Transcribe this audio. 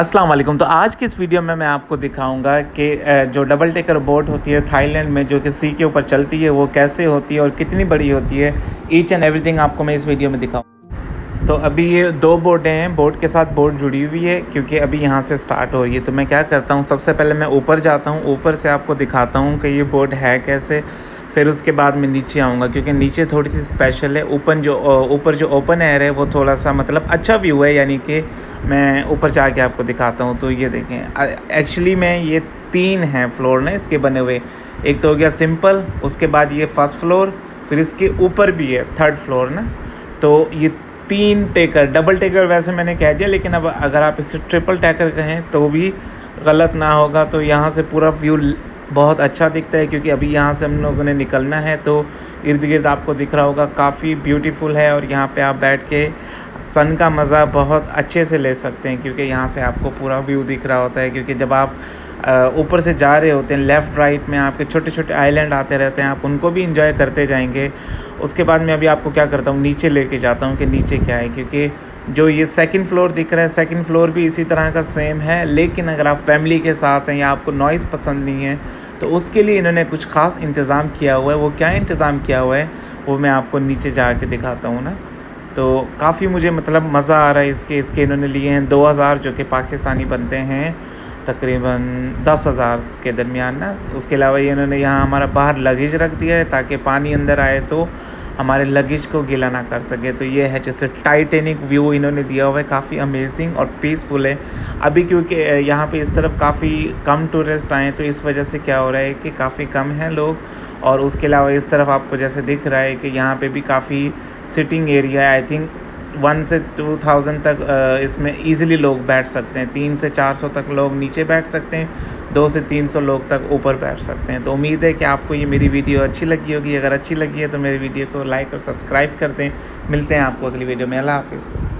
अस्सलाम वालेकुम। तो आज की इस वीडियो में मैं आपको दिखाऊंगा कि जो डबल डेकर बोट होती है थाईलैंड में, जो कि सी के ऊपर चलती है, वो कैसे होती है और कितनी बड़ी होती है। ईच एंड एवरीथिंग आपको मैं इस वीडियो में दिखाऊंगा। तो अभी ये दो बोटें हैं, बोट के साथ बोट जुड़ी हुई है क्योंकि अभी यहाँ से स्टार्ट हो रही है। तो मैं क्या करता हूँ, सबसे पहले मैं ऊपर जाता हूँ, ऊपर से आपको दिखाता हूँ कि ये बोट है कैसे। फिर उसके बाद मैं नीचे आऊँगा क्योंकि नीचे थोड़ी सी स्पेशल है। ऊपर जो ओपन एयर है वो थोड़ा सा मतलब अच्छा व्यू है, यानी कि मैं ऊपर जाके आपको दिखाता हूँ। तो ये देखें, एक्चुअली में ये तीन हैं फ्लोर ने इसके बने हुए। एक तो हो गया सिंपल, उसके बाद ये फर्स्ट फ्लोर, फिर इसके ऊपर भी है थर्ड फ्लोर ना। तो ये तीन टेकर, डबल टेकर वैसे मैंने कह दिया, लेकिन अब अगर आप इसे ट्रिपल टेकर कहें तो भी गलत ना होगा। तो यहाँ से पूरा व्यू बहुत अच्छा दिखता है क्योंकि अभी यहाँ से हम लोगों ने निकलना है। तो इर्द गिर्द आपको दिख रहा होगा, काफ़ी ब्यूटीफुल है और यहाँ पे आप बैठ के सन का मज़ा बहुत अच्छे से ले सकते हैं क्योंकि यहाँ से आपको पूरा व्यू दिख रहा होता है। क्योंकि जब आप ऊपर से जा रहे होते हैं, लेफ़्ट राइट में आपके छोटे छोटे आइलैंड आते रहते हैं, आप उनको भी इंजॉय करते जाएंगे। उसके बाद मैं अभी आपको क्या करता हूँ, नीचे लेके जाता हूँ कि नीचे क्या है। क्योंकि जो ये सेकंड फ्लोर दिख रहा है, सेकंड फ्लोर भी इसी तरह का सेम है, लेकिन अगर आप फैमिली के साथ हैं या आपको नॉइज़ पसंद नहीं है तो उसके लिए इन्होंने कुछ ख़ास इंतज़ाम किया हुआ है। वो क्या इंतज़ाम किया हुआ है वो मैं आपको नीचे जा के दिखाता हूँ ना। तो काफ़ी मुझे मतलब मज़ा आ रहा है। इसके इन्होंने लिए हैं 2000, जो कि पाकिस्तानी बनते हैं तकरीबन 10,000 के दरमियान ना। उसके अलावा ये इन्होंने यहाँ हमारा बाहर लगेज रख दिया है ताकि पानी अंदर आए तो हमारे लगेज को गीला ना कर सके। तो ये है जैसे टाइटेनिक व्यू इन्होंने दिया हुआ है, काफ़ी अमेजिंग और पीसफुल है। अभी क्योंकि यहाँ पे इस तरफ काफ़ी कम टूरिस्ट आए तो इस वजह से क्या हो रहा है कि काफ़ी कम हैं लोग। और उसके अलावा इस तरफ आपको जैसे दिख रहा है कि यहाँ पे भी काफ़ी सिटिंग एरिया है। आई थिंक 1 से 2000 तक इसमें ईज़िली लोग बैठ सकते हैं, 300 से 400 तक लोग नीचे बैठ सकते हैं, 200 से 300 लोग तक ऊपर बैठ सकते हैं। तो उम्मीद है कि आपको ये मेरी वीडियो अच्छी लगी होगी। अगर अच्छी लगी है तो मेरी वीडियो को लाइक और सब्सक्राइब कर दें। मिलते हैं आपको अगली वीडियो में। अल्लाह हाफ़िज़।